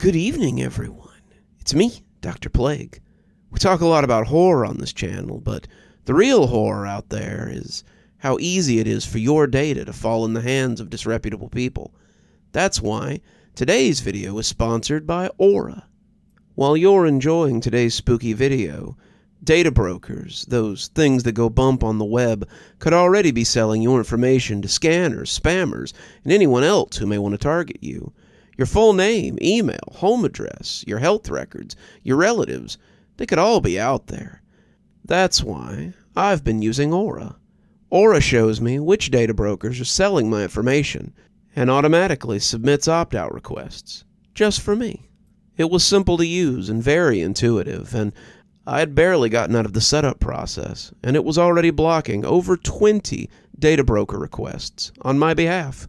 Good evening, everyone. It's me, Dr. Plague. We talk a lot about horror on this channel, but the real horror out there is how easy it is for your data to fall in the hands of disreputable people. That's why today's video is sponsored by Aura. While you're enjoying today's spooky video, data brokers, those things that go bump on the web, could already be selling your information to scanners, spammers, and anyone else who may want to target you. Your full name, email, home address, your health records, your relatives, they could all be out there. That's why I've been using Aura. Aura shows me which data brokers are selling my information and automatically submits opt-out requests, just for me. It was simple to use and very intuitive, and I had barely gotten out of the setup process, and it was already blocking over 20 data broker requests on my behalf.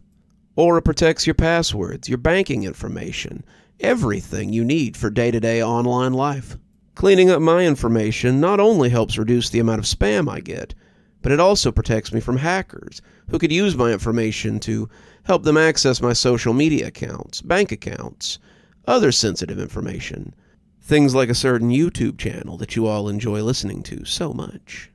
Aura protects your passwords, your banking information, everything you need for day-to-day online life. Cleaning up my information not only helps reduce the amount of spam I get, but it also protects me from hackers who could use my information to help them access my social media accounts, bank accounts, other sensitive information, things like a certain YouTube channel that you all enjoy listening to so much.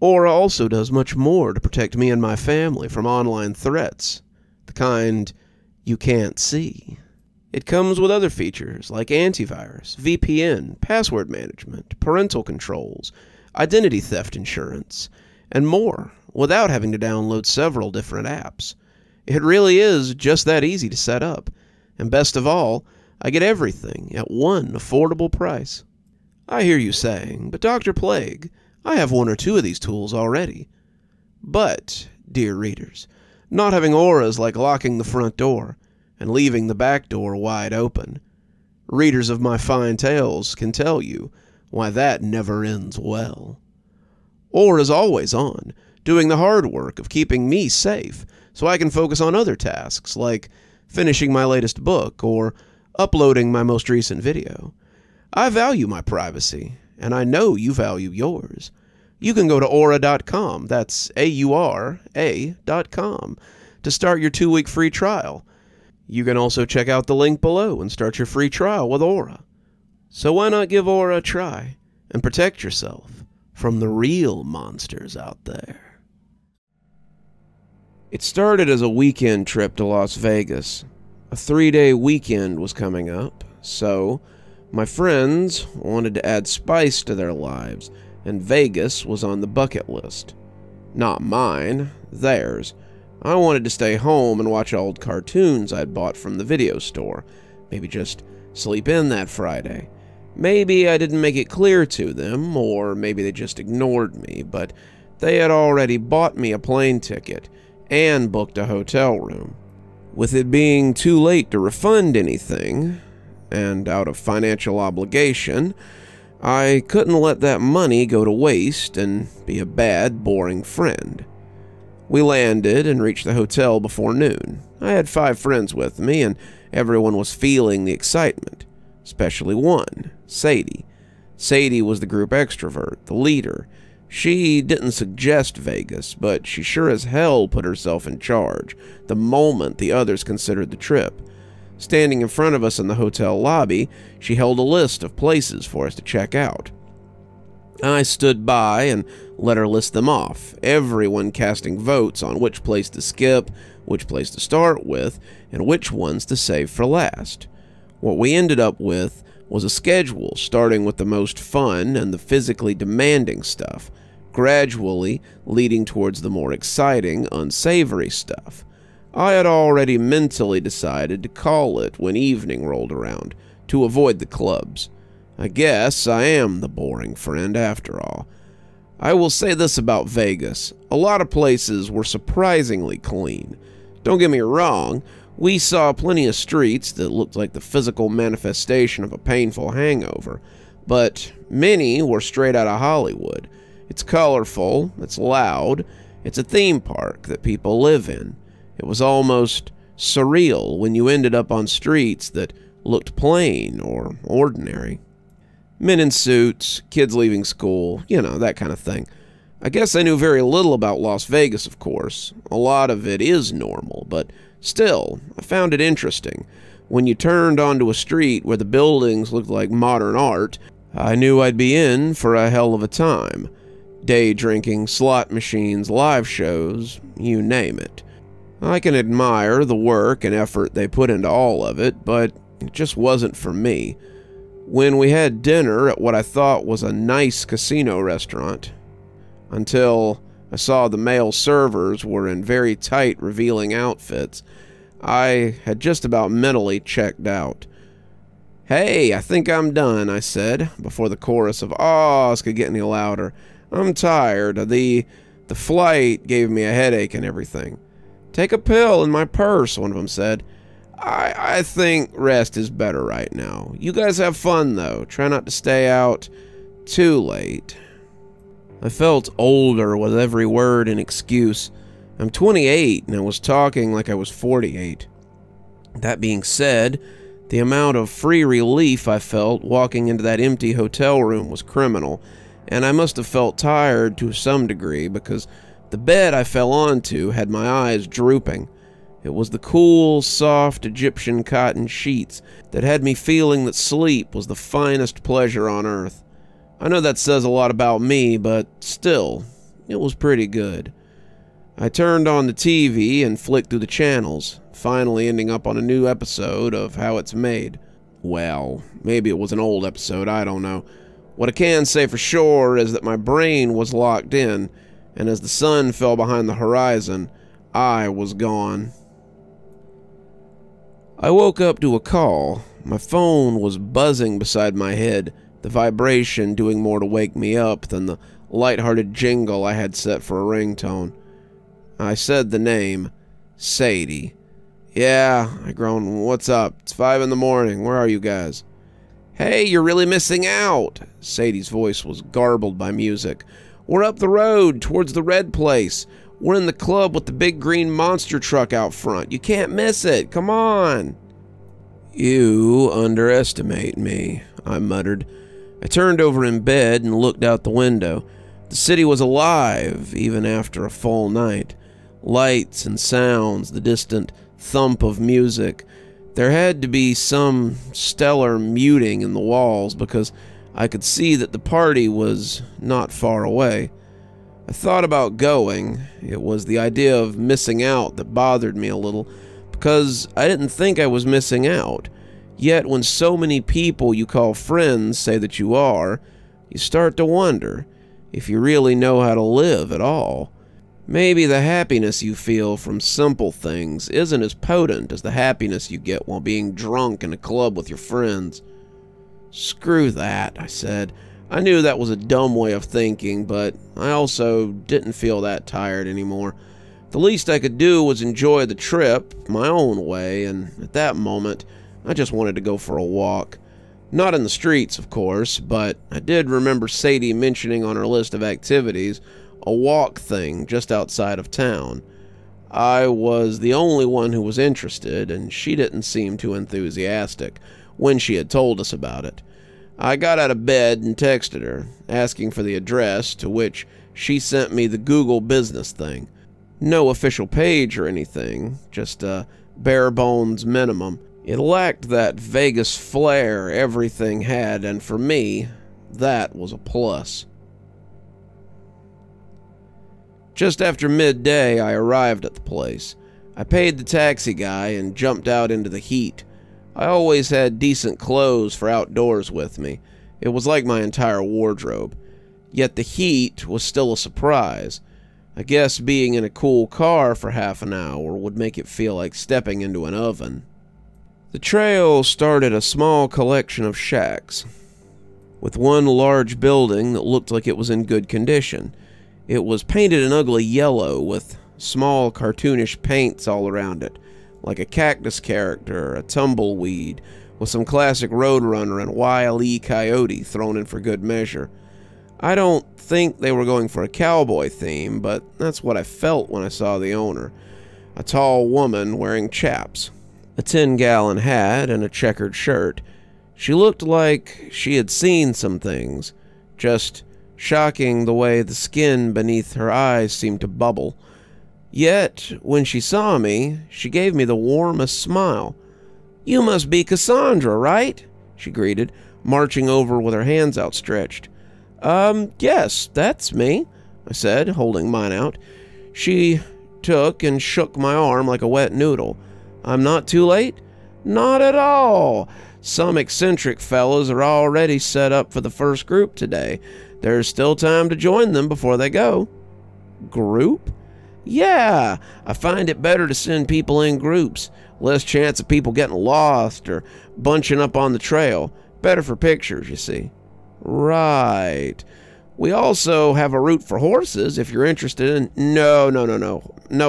Aura also does much more to protect me and my family from online threats. The kind you can't see. It comes with other features like antivirus, VPN, password management, parental controls, identity theft insurance, and more without having to download several different apps. It really is just that easy to set up. And best of all, I get everything at one affordable price. I hear you saying, but Dr. Plague, I have one or two of these tools already. But, dear readers, not having Aura is like locking the front door and leaving the back door wide open. Readers of my fine tales can tell you why that never ends well. Aura is always on, doing the hard work of keeping me safe so I can focus on other tasks like finishing my latest book or uploading my most recent video. I value my privacy, and I know you value yours. You can go to aura.com, that's AURA.com, to start your 2-week free trial. You can also check out the link below and start your free trial with Aura. So why not give Aura a try and protect yourself from the real monsters out there? It started as a weekend trip to Las Vegas. A 3-day weekend was coming up, so my friends wanted to add spice to their lives, and Vegas was on the bucket list. Not mine, theirs. I wanted to stay home and watch old cartoons I'd bought from the video store, maybe just sleep in that Friday. Maybe I didn't make it clear to them, or maybe they just ignored me, but they had already bought me a plane ticket and booked a hotel room. With it being too late to refund anything, and out of financial obligation, I couldn't let that money go to waste and be a bad, boring friend. We landed and reached the hotel before noon. I had 5 friends with me, and everyone was feeling the excitement, especially one, Sadie. Sadie was the group extrovert, the leader. She didn't suggest Vegas, but she sure as hell put herself in charge the moment the others considered the trip. Standing in front of us in the hotel lobby, she held a list of places for us to check out. I stood by and let her list them off, everyone casting votes on which place to skip, which place to start with, and which ones to save for last. What we ended up with was a schedule, starting with the most fun and the physically demanding stuff, gradually leading towards the more exciting, unsavory stuff. I had already mentally decided to call it when evening rolled around, to avoid the clubs. I guess I am the boring friend after all. I will say this about Vegas. A lot of places were surprisingly clean. Don't get me wrong, we saw plenty of streets that looked like the physical manifestation of a painful hangover, but many were straight out of Hollywood. It's colorful, it's loud, it's a theme park that people live in. It was almost surreal when you ended up on streets that looked plain or ordinary. Men in suits, kids leaving school, you know, that kind of thing. I guess I knew very little about Las Vegas, of course. A lot of it is normal, but still, I found it interesting. When you turned onto a street where the buildings looked like modern art, I knew I'd be in for a hell of a time. Day drinking, slot machines, live shows, you name it. I can admire the work and effort they put into all of it, but it just wasn't for me. When we had dinner at what I thought was a nice casino restaurant, until I saw the male servers were in very tight, revealing outfits, I had just about mentally checked out. "Hey, I think I'm done," I said, before the chorus of awws could get any louder. "I'm tired. The flight gave me a headache and everything." "Take a pill in my purse," one of them said. I think rest is better right now. You guys have fun, though. Try not to stay out too late." I felt older with every word and excuse. I'm 28, and I was talking like I was 48. That being said, the amount of free relief I felt walking into that empty hotel room was criminal, and I must have felt tired to some degree because the bed I fell onto had my eyes drooping. It was the cool, soft Egyptian cotton sheets that had me feeling that sleep was the finest pleasure on earth. I know that says a lot about me, but still, it was pretty good. I turned on the TV and flicked through the channels, finally ending up on a new episode of How It's Made. Well, maybe it was an old episode, I don't know. What I can say for sure is that my brain was locked in, and as the sun fell behind the horizon, I was gone. I woke up to a call. My phone was buzzing beside my head, the vibration doing more to wake me up than the lighthearted jingle I had set for a ringtone. I said the name, Sadie. "Yeah," I groaned, "what's up? It's 5 in the morning. Where are you guys?" "Hey, you're really missing out." Sadie's voice was garbled by music. "We're up the road towards the red place. We're in the club with the big green monster truck out front. You can't miss it. Come on." "You underestimate me," I muttered. I turned over in bed and looked out the window. The city was alive, even after a full night. Lights and sounds, the distant thump of music. There had to be some stellar muting in the walls because I could see that the party was not far away. I thought about going. It was the idea of missing out that bothered me a little, because I didn't think I was missing out. Yet when so many people you call friends say that you are, you start to wonder if you really know how to live at all. Maybe the happiness you feel from simple things isn't as potent as the happiness you get while being drunk in a club with your friends. "Screw that," I said. I knew that was a dumb way of thinking, but I also didn't feel that tired anymore. The least I could do was enjoy the trip my own way, and at that moment, I just wanted to go for a walk. Not in the streets, of course, but I did remember Sadie mentioning on her list of activities a walk thing just outside of town. I was the only one who was interested, and she didn't seem too enthusiastic when she had told us about it. I got out of bed and texted her, asking for the address, to which she sent me the Google business thing. No official page or anything, just a bare bones minimum. It lacked that Vegas flair everything had, and for me, that was a plus. Just after midday, I arrived at the place. I paid the taxi guy and jumped out into the heat. I always had decent clothes for outdoors with me. It was like my entire wardrobe. Yet the heat was still a surprise. I guess being in a cool car for half an hour would make it feel like stepping into an oven. The trail started a small collection of shacks, with one large building that looked like it was in good condition. It was painted an ugly yellow with small cartoonish paints all around it, like a cactus character, a tumbleweed, with some classic Roadrunner and Wile E. Coyote thrown in for good measure. I don't think they were going for a cowboy theme, but that's what I felt when I saw the owner. A tall woman wearing chaps, a 10-gallon hat, and a checkered shirt. She looked like she had seen some things, just shocking the way the skin beneath her eyes seemed to bubble. Yet, when she saw me, she gave me the warmest smile. "You must be Cassandra, right?" she greeted, marching over with her hands outstretched. Yes, that's me," I said, holding mine out. She took and shook my arm like a wet noodle. "I'm not too late?" "Not at all. Some eccentric fellows are already set up for the first group today. There's still time to join them before they go." "Group?" "Yeah, I find it better to send people in groups. Less chance of people getting lost or bunching up on the trail. Better for pictures, you see." "Right. We also have a route for horses if you're interested in..." No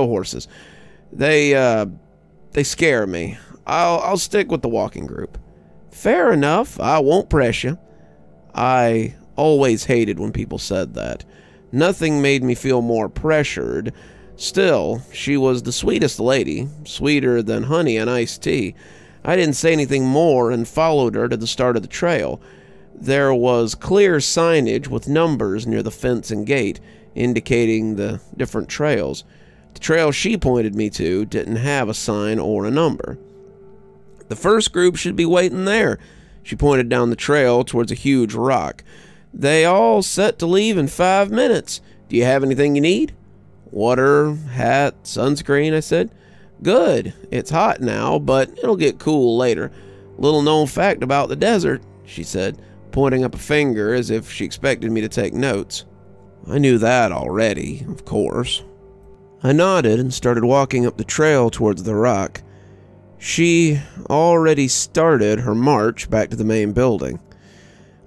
horses. They scare me. I'll stick with the walking group." "Fair enough. I won't press you." I always hated when people said that. Nothing made me feel more pressured. Still, she was the sweetest lady, sweeter than honey and iced tea. I didn't say anything more and followed her to the start of the trail. There was clear signage with numbers near the fence and gate, indicating the different trails. The trail she pointed me to didn't have a sign or a number. "The first group should be waiting there." She pointed down the trail towards a huge rock. "They all set to leave in 5 minutes. Do you have anything you need?" "Water, hat, sunscreen," I said. "Good. It's hot now, but it'll get cool later. Little known fact about the desert," she said, pointing up a finger as if she expected me to take notes. I knew that already, of course. I nodded and started walking up the trail towards the rock. She already started her march back to the main building.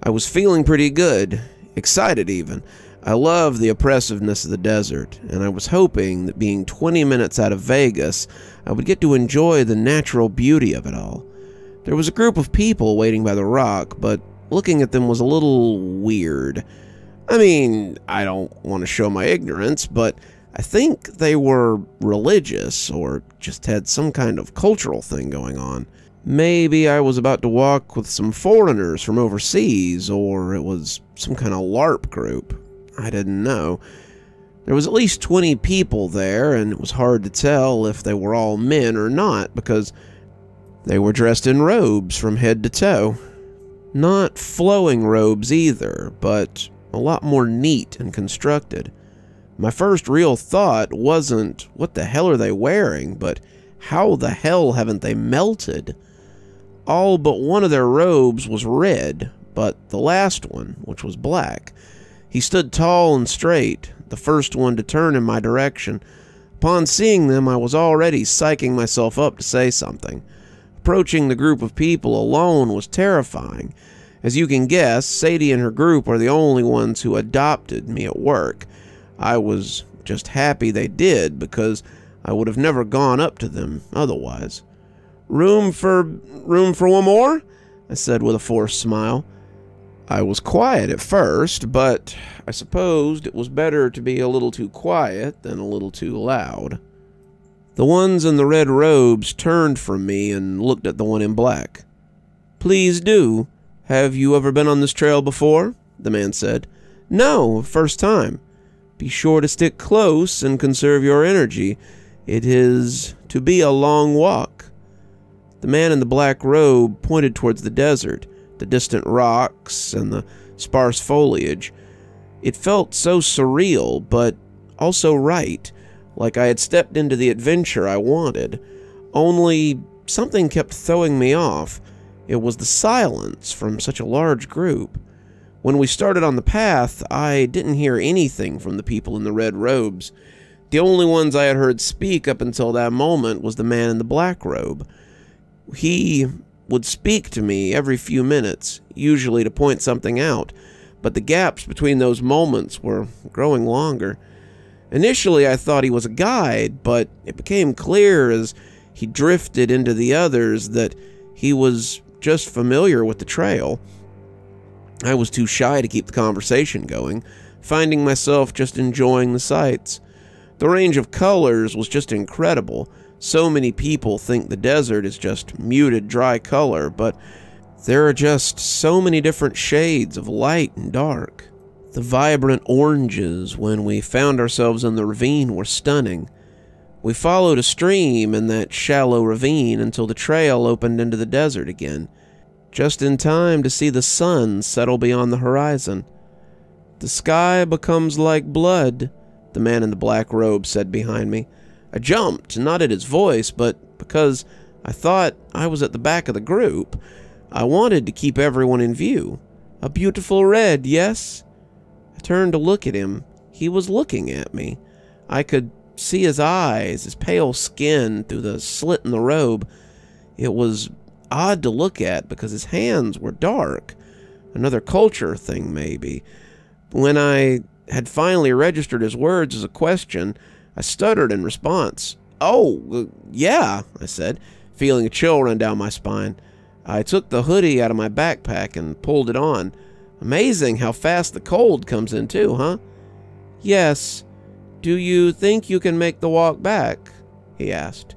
I was feeling pretty good, excited even. I loved the oppressiveness of the desert, and I was hoping that being 20 minutes out of Vegas, I would get to enjoy the natural beauty of it all. There was a group of people waiting by the rock, but looking at them was a little weird. I mean, I don't want to show my ignorance, but I think they were religious or just had some kind of cultural thing going on. Maybe I was about to walk with some foreigners from overseas, or it was some kind of LARP group. I didn't know. There was at least 20 people there, and it was hard to tell if they were all men or not because they were dressed in robes from head to toe. Not flowing robes either, but a lot more neat and constructed. My first real thought wasn't, what the hell are they wearing, but how the hell haven't they melted? All but one of their robes was red, but the last one, which was black. He stood tall and straight, the first one to turn in my direction. Upon seeing them, I was already psyching myself up to say something. Approaching the group of people alone was terrifying. As you can guess, Sadie and her group are the only ones who adopted me at work. I was just happy they did, because I would have never gone up to them otherwise. Room for one more?" I said with a forced smile. I was quiet at first, but I supposed it was better to be a little too quiet than a little too loud. The ones in the red robes turned from me and looked at the one in black. "Please do. Have you ever been on this trail before?" the man said. "No, first time." "Be sure to stick close and conserve your energy. It is to be a long walk." The man in the black robe pointed towards the desert, the distant rocks, and the sparse foliage. It felt so surreal, but also right. Like I had stepped into the adventure I wanted. Only something kept throwing me off. It was the silence from such a large group. When we started on the path, I didn't hear anything from the people in the red robes. The only ones I had heard speak up until that moment was the man in the black robe. He would speak to me every few minutes, usually to point something out, but the gaps between those moments were growing longer. Initially, I thought he was a guide, but it became clear as he drifted into the others that he was just familiar with the trail. I was too shy to keep the conversation going, finding myself just enjoying the sights. The range of colors was just incredible. So many people think the desert is just muted, dry color, but there are just so many different shades of light and dark. The vibrant oranges when we found ourselves in the ravine were stunning. We followed a stream in that shallow ravine until the trail opened into the desert again, just in time to see the sun settle beyond the horizon. "The sky becomes like blood," the man in the black robe said behind me. I jumped, not at his voice, but because I thought I was at the back of the group. I wanted to keep everyone in view. "A beautiful red, yes?" I turned to look at him. He was looking at me. I could see his eyes, his pale skin through the slit in the robe. It was odd to look at because his hands were dark. Another culture thing, maybe. When I had finally registered his words as a question, I stuttered in response. "Oh, yeah," I said, feeling a chill run down my spine. I took the hoodie out of my backpack and pulled it on. Amazing how fast the cold comes in too, huh? "Yes. Do you think you can make the walk back?" he asked.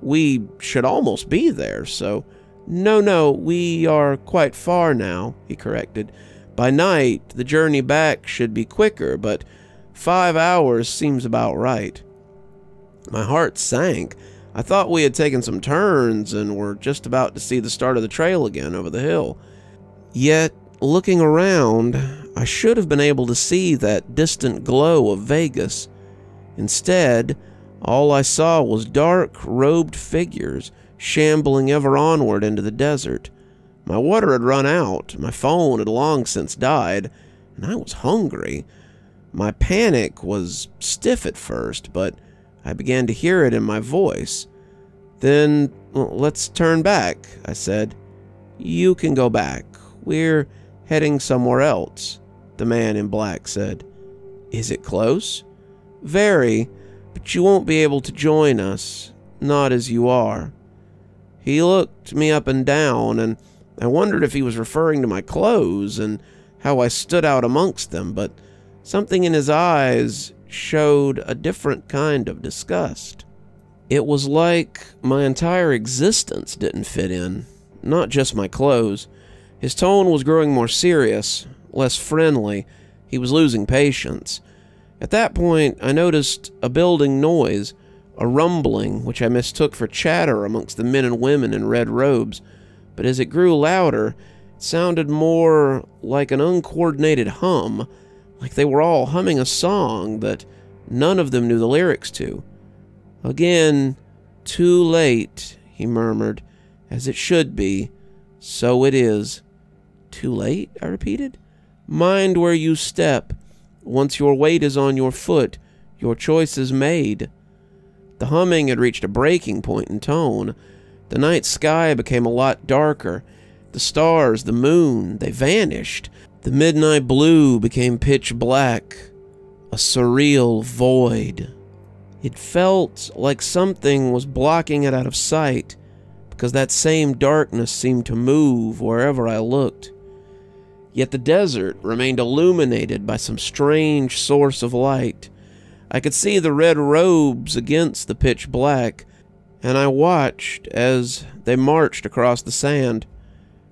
We should almost be there, so... No, we are quite far now, he corrected. By night, the journey back should be quicker, but 5 hours seems about right. My heart sank. I thought we had taken some turns and were just about to see the start of the trail again over the hill. Yet, looking around, I should have been able to see that distant glow of Vegas. Instead, all I saw was dark, robed figures shambling ever onward into the desert. My water had run out, my phone had long since died, and I was hungry. My panic was stiff at first, but I began to hear it in my voice. "Then, let's turn back," I said. "You can go back. We're heading somewhere else," the man in black said. "Is it close?" "Very, but you won't be able to join us, not as you are." He looked me up and down, and I wondered if he was referring to my clothes and how I stood out amongst them, but something in his eyes showed a different kind of disgust. It was like my entire existence didn't fit in, not just my clothes. His tone was growing more serious, less friendly. He was losing patience. At that point, I noticed a building noise, a rumbling, which I mistook for chatter amongst the men and women in red robes, but as it grew louder, it sounded more like an uncoordinated hum, like they were all humming a song that none of them knew the lyrics to. "Again, too late," he murmured, "as it should be, so it is." "Too late?" I repeated. "Mind where you step. Once your weight is on your foot, your choice is made." The humming had reached a breaking point in tone. The night sky became a lot darker. The stars, the moon, they vanished. The midnight blue became pitch black, a surreal void. It felt like something was blocking it out of sight, because that same darkness seemed to move wherever I looked. Yet the desert remained illuminated by some strange source of light. I could see the red robes against the pitch black, and I watched as they marched across the sand.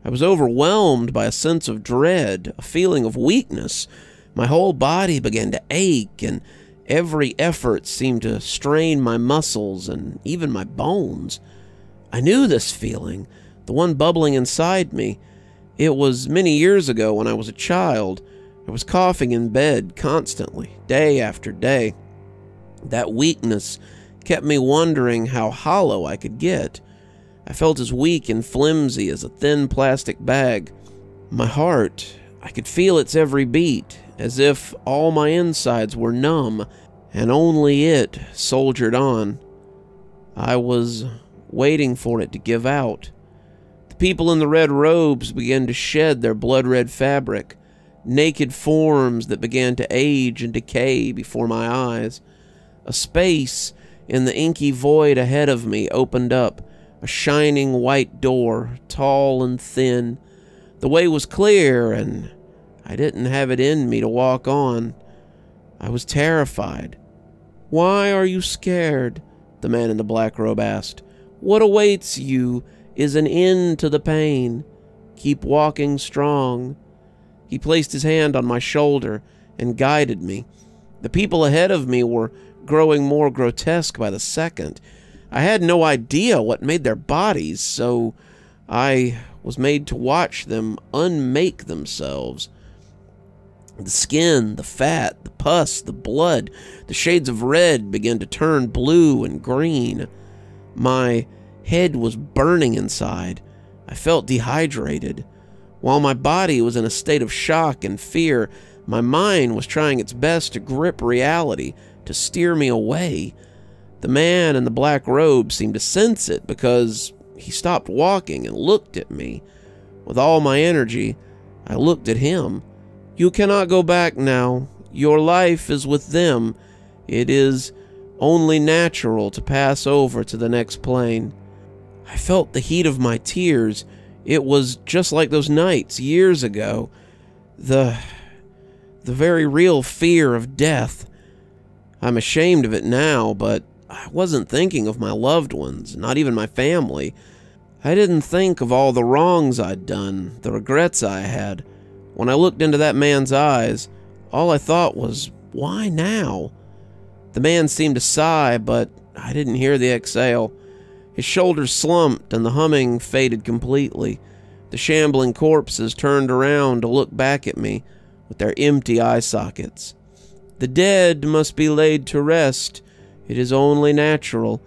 I was overwhelmed by a sense of dread, a feeling of weakness. My whole body began to ache, and every effort seemed to strain my muscles and even my bones. I knew this feeling, the one bubbling inside me. It was many years ago when I was a child. I was coughing in bed constantly, day after day. That weakness kept me wondering how hollow I could get. I felt as weak and flimsy as a thin plastic bag. My heart, I could feel its every beat, as if all my insides were numb, and only it soldiered on. I was waiting for it to give out. The people in the red robes began to shed their blood-red fabric, naked forms that began to age and decay before my eyes. A space in the inky void ahead of me opened up, a shining white door, tall and thin. The way was clear, and I didn't have it in me to walk on. I was terrified. "Why are you scared?" the man in the black robe asked. "What awaits you is an end to the pain. Keep walking strong." He placed his hand on my shoulder and guided me. The people ahead of me were growing more grotesque by the second. I had no idea what made their bodies, so I was made to watch them unmake themselves. The skin, the fat, the pus, the blood, the shades of red began to turn blue and green. My head was burning inside. I felt dehydrated. While my body was in a state of shock and fear, my mind was trying its best to grip reality, to steer me away. The man in the black robe seemed to sense it because he stopped walking and looked at me. With all my energy, I looked at him. You cannot go back now. Your life is with them. It is only natural to pass over to the next plane. I felt the heat of my tears. It was just like those nights years ago. The very real fear of death. I'm ashamed of it now, but I wasn't thinking of my loved ones, not even my family. I didn't think of all the wrongs I'd done, the regrets I had. When I looked into that man's eyes, all I thought was, why now? The man seemed to sigh, but I didn't hear the exhale. His shoulders slumped and the humming faded completely. The shambling corpses turned around to look back at me with their empty eye sockets. The dead must be laid to rest. It is only natural.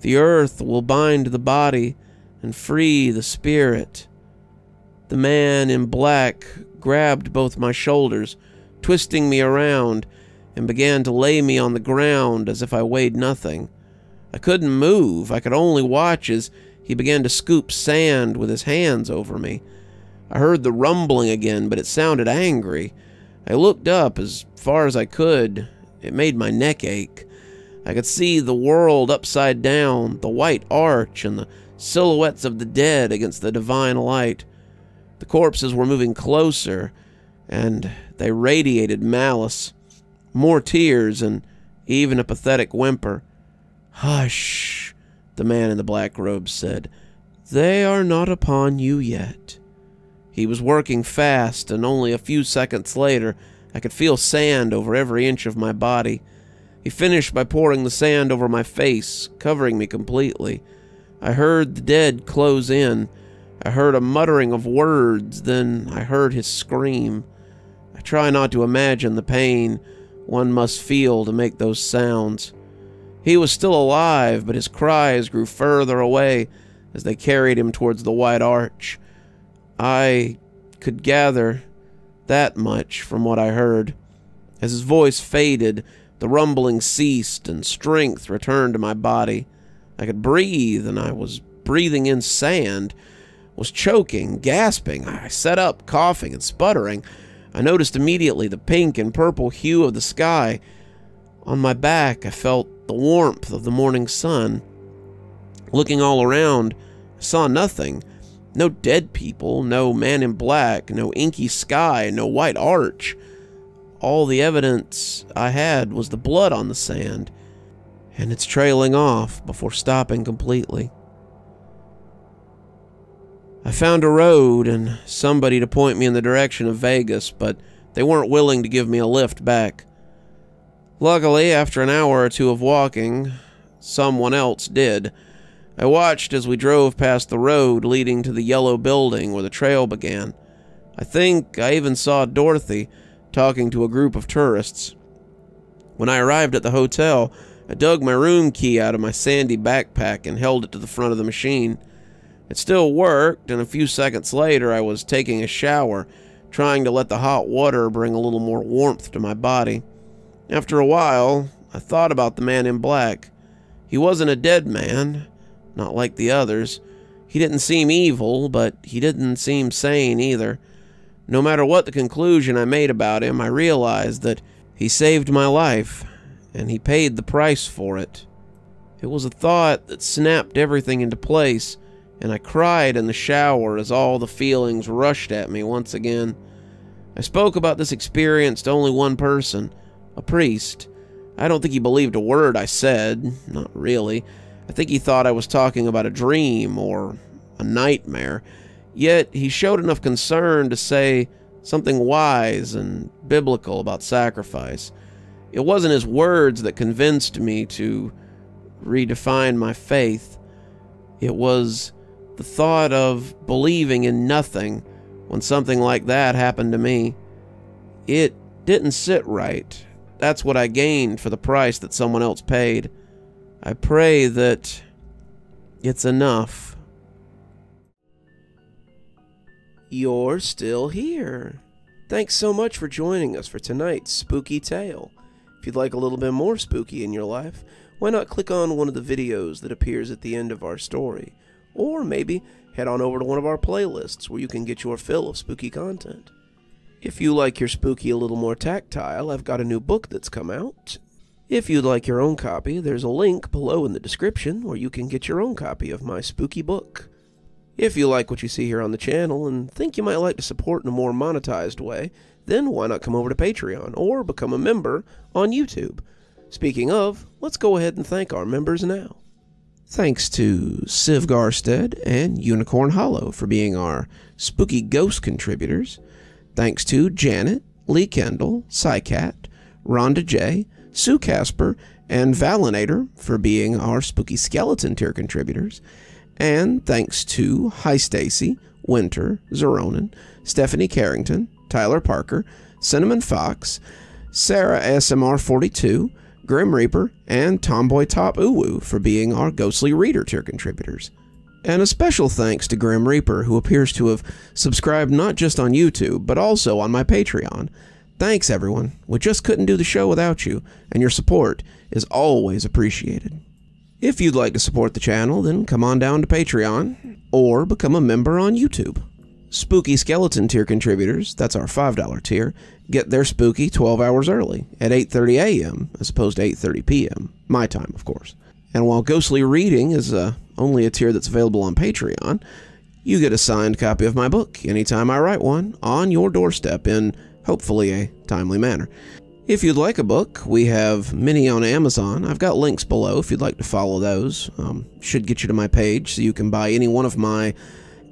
The earth will bind the body and free the spirit. The man in black grabbed both my shoulders, twisting me around, and began to lay me on the ground as if I weighed nothing. I couldn't move. I could only watch as he began to scoop sand with his hands over me. I heard the rumbling again, but it sounded angry. I looked up as far as I could. It made my neck ache. I could see the world upside down, the white arch and the silhouettes of the dead against the divine light. The corpses were moving closer, and they radiated malice, more tears, and even a pathetic whimper. Hush, the man in the black robe said. They are not upon you yet. He was working fast, and only a few seconds later, I could feel sand over every inch of my body. He finished by pouring the sand over my face, covering me completely. I heard the dead close in. I heard a muttering of words, then I heard his scream. I try not to imagine the pain one must feel to make those sounds. He was still alive, but his cries grew further away as they carried him towards the white arch. I could gather that much from what I heard. As his voice faded, the rumbling ceased and strength returned to my body. I could breathe, and I was breathing in sand, was choking, gasping. I sat up, coughing and sputtering. I noticed immediately the pink and purple hue of the sky. On my back, I felt the warmth of the morning sun. Looking all around, I saw nothing. No dead people, no man in black, no inky sky, no white arch. All the evidence I had was the blood on the sand, and it's trailing off before stopping completely. I found a road and somebody to point me in the direction of Vegas, but they weren't willing to give me a lift back. Luckily, after an hour or two of walking, someone else did. I watched as we drove past the road leading to the yellow building where the trail began. I think I even saw Dorothy talking to a group of tourists. When I arrived at the hotel, I dug my room key out of my sandy backpack and held it to the front of the machine. It still worked, and a few seconds later I was taking a shower, trying to let the hot water bring a little more warmth to my body. After a while, I thought about the man in black. He wasn't a dead man. Not like the others. He didn't seem evil, but he didn't seem sane either. No matter what the conclusion I made about him, I realized that he saved my life, and he paid the price for it. It was a thought that snapped everything into place, and I cried in the shower as all the feelings rushed at me once again. I spoke about this experience to only one person, a priest. I don't think he believed a word I said, not really. I think he thought I was talking about a dream or a nightmare, yet he showed enough concern to say something wise and biblical about sacrifice. It wasn't his words that convinced me to redefine my faith. It was the thought of believing in nothing when something like that happened to me. It didn't sit right. That's what I gained for the price that someone else paid. I pray that it's enough. You're still here. Thanks so much for joining us for tonight's spooky tale. If you'd like a little bit more spooky in your life, why not click on one of the videos that appears at the end of our story? Or maybe head on over to one of our playlists where you can get your fill of spooky content. If you like your spooky a little more tactile, I've got a new book that's come out. If you'd like your own copy, there's a link below in the description where you can get your own copy of my spooky book. If you like what you see here on the channel and think you might like to support in a more monetized way, then why not come over to Patreon or become a member on YouTube? Speaking of, let's go ahead and thank our members now. Thanks to Siv Garstad and Unicorn Hollow for being our spooky ghost contributors. Thanks to Janet, Lee Kendall, Saikat, Rhonda J, Sue Casper, and Valinator for being our spooky skeleton tier contributors. And thanks to Hi Stacy, Winter, Xaronan, Stephanie Carrington, Tyler Parker, Cinnamon Fox, Sarah Smr42, Grim Reaper, and Tomboy Top UwU for being our ghostly reader tier contributors. And a special thanks to Grim Reaper, who appears to have subscribed not just on YouTube, but also on my Patreon. Thanks, everyone. We just couldn't do the show without you, and your support is always appreciated. If you'd like to support the channel, then come on down to Patreon or become a member on YouTube. Spooky Skeleton tier contributors, that's our $5 tier, get their spooky 12 hours early at 8:30 a.m. as opposed to 8:30 p.m. my time, of course. And while Ghostly Reading is only a tier that's available on Patreon, you get a signed copy of my book anytime I write one on your doorstep in hopefully a timely manner. If you'd like a book, we have many on Amazon. I've got links below if you'd like to follow those. Should get you to my page so you can buy any one of my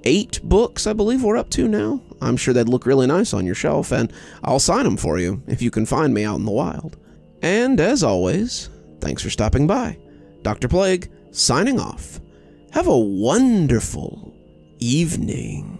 8 books I believe we're up to now. I'm sure they'd look really nice on your shelf, and I'll sign them for you if you can find me out in the wild. And as always, thanks for stopping by. Dr. Plague, signing off. Have a wonderful evening.